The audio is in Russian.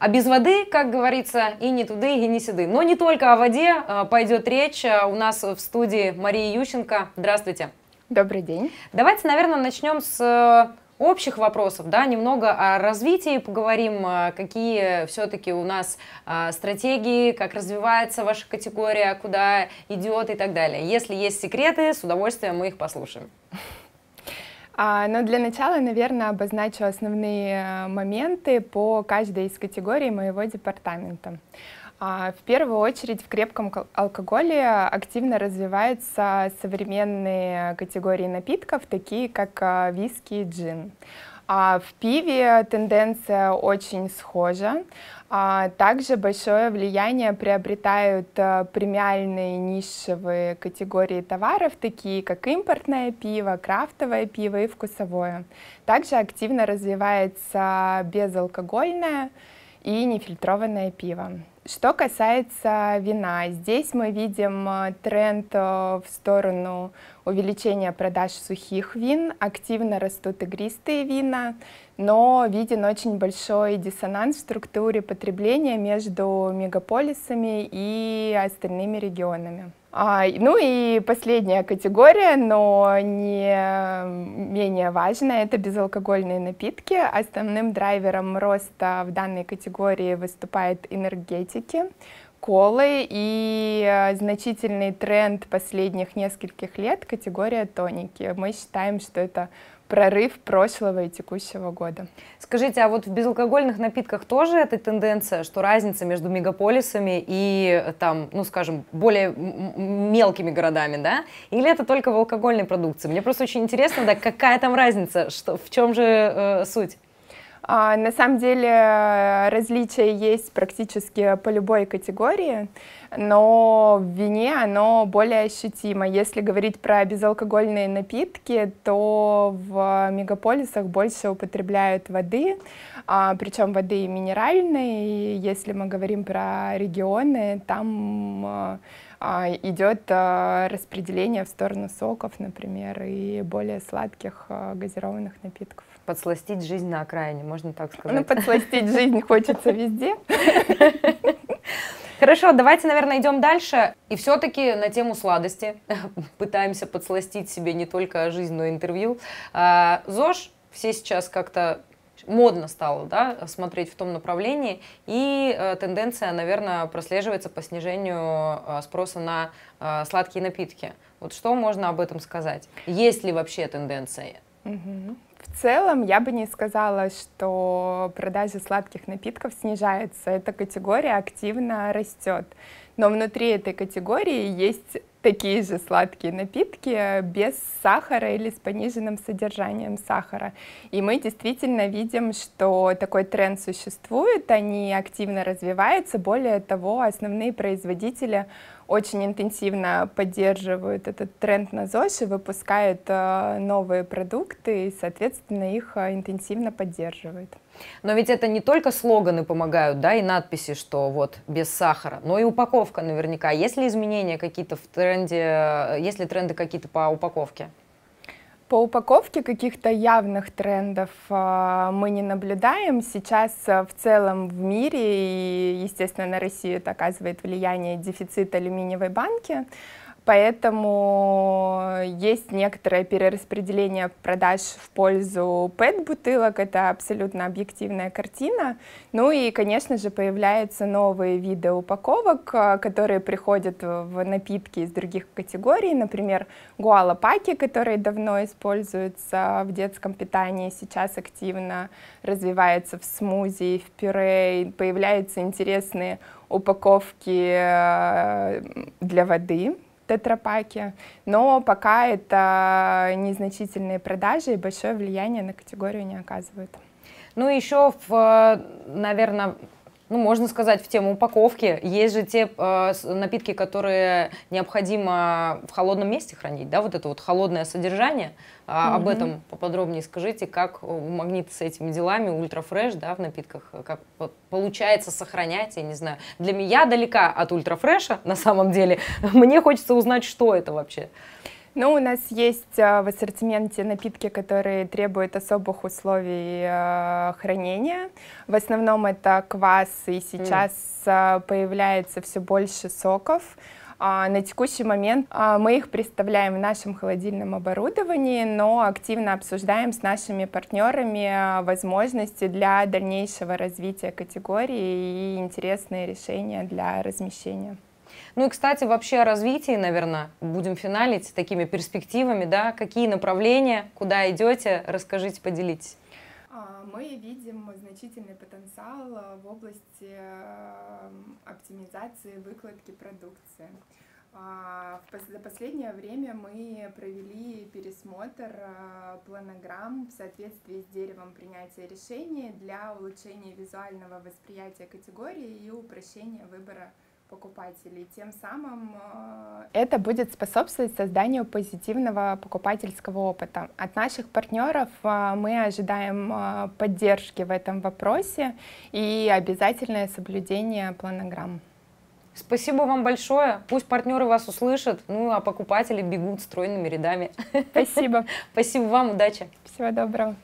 А без воды, как говорится, и не туды, и не сюды. Но не только о воде пойдет речь. У нас в студии Мария Ющенко. Здравствуйте. Добрый день. Давайте, наверное, начнем с общих вопросов, да, немного о развитии поговорим, какие все-таки у нас стратегии, как развивается ваша категория, куда идет и так далее. Если есть секреты, с удовольствием мы их послушаем. Но для начала, наверное, обозначу основные моменты по каждой из категорий моего департамента. В первую очередь в крепком алкоголе активно развиваются современные категории напитков, такие как виски и джин. В пиве тенденция очень схожа. Также большое влияние приобретают премиальные нишевые категории товаров, такие как импортное пиво, крафтовое пиво и вкусовое. Также активно развивается безалкогольное и нефильтрованное пиво. Что касается вина, здесь мы видим тренд в сторону увеличения продаж сухих вин, активно растут игристые вина, но виден очень большой диссонанс в структуре потребления между мегаполисами и остальными регионами. Ну и последняя категория, но не менее важная, это безалкогольные напитки. Основным драйвером роста в данной категории выступают энергетики, колы и значительный тренд последних нескольких лет — категория тоники. Мы считаем, что это прорыв прошлого и текущего года. Скажите, а вот в безалкогольных напитках тоже эта тенденция, что разница между мегаполисами и, там, ну, скажем, более мелкими городами, да? Или это только в алкогольной продукции? Мне просто очень интересно, да, какая там разница, что, в чем же суть? На самом деле различия есть практически по любой категории, но в вине оно более ощутимо. Если говорить про безалкогольные напитки, то в мегаполисах больше употребляют воды, причем воды минеральной. И если мы говорим про регионы, там идет распределение в сторону соков, например, и более сладких газированных напитков. Подсластить жизнь на окраине, можно так сказать. Ну, подсластить жизнь хочется везде. Хорошо, давайте, наверное, идем дальше. И все-таки на тему сладости. Пытаемся подсластить себе не только жизнь, но и интервью. ЗОЖ все сейчас как-то модно стало, да, смотреть в том направлении. И тенденция, наверное, прослеживается по снижению спроса на сладкие напитки. Вот что можно об этом сказать? Есть ли вообще тенденция? В целом, я бы не сказала, что продажи сладких напитков снижаются. Эта категория активно растет. Но внутри этой категории есть такие же сладкие напитки без сахара или с пониженным содержанием сахара. И мы действительно видим, что такой тренд существует, они активно развиваются. Более того, основные производители очень интенсивно поддерживают этот тренд на ЗОЖ и выпускают новые продукты, и, соответственно, их интенсивно поддерживают. Но ведь это не только слоганы помогают, да, и надписи, что вот без сахара, но и упаковка наверняка. Есть ли изменения какие-то в тренде, есть ли тренды какие-то по упаковке? По упаковке каких-то явных трендов мы не наблюдаем. Сейчас в целом в мире, и, естественно, на Россию это оказывает влияние дефицит алюминиевой банки, поэтому есть некоторое перераспределение продаж в пользу PET-бутылок, это абсолютно объективная картина. Ну и, конечно же, появляются новые виды упаковок, которые приходят в напитки из других категорий, например, гуалапаки, которые давно используются в детском питании, сейчас активно развиваются в смузи, в пюре, появляются интересные упаковки для воды, тетрапаки, но пока это незначительные продажи и большое влияние на категорию не оказывают. Ну и еще, наверное, ну, можно сказать, в тему упаковки есть же те напитки, которые необходимо в холодном месте хранить, да, вот это вот холодное содержание. Об этом поподробнее скажите, как у Магнита с этими делами, ультрафреш, да, в напитках, как получается сохранять, я не знаю. Для меня далека от ультрафреша, на самом деле, мне хочется узнать, что это вообще. Ну, у нас есть в ассортименте напитки, которые требуют особых условий хранения. В основном это квас, и сейчас появляется все больше соков. На текущий момент мы их представляем в нашем холодильном оборудовании, но активно обсуждаем с нашими партнерами возможности для дальнейшего развития категории и интересные решения для размещения. Ну и, кстати, вообще о развитии, наверное, будем финалить с такими перспективами, да? Какие направления, куда идете, расскажите, поделитесь. Мы видим значительный потенциал в области оптимизации выкладки продукции. За последнее время мы провели пересмотр планограмм в соответствии с деревом принятия решений для улучшения визуального восприятия категории и упрощения выбора покупателей. Тем самым это будет способствовать созданию позитивного покупательского опыта. От наших партнеров мы ожидаем поддержки в этом вопросе и обязательное соблюдение планограмм. Спасибо вам большое. Пусть партнеры вас услышат, ну а покупатели бегут стройными рядами. Спасибо. Спасибо вам, удачи. Всего доброго.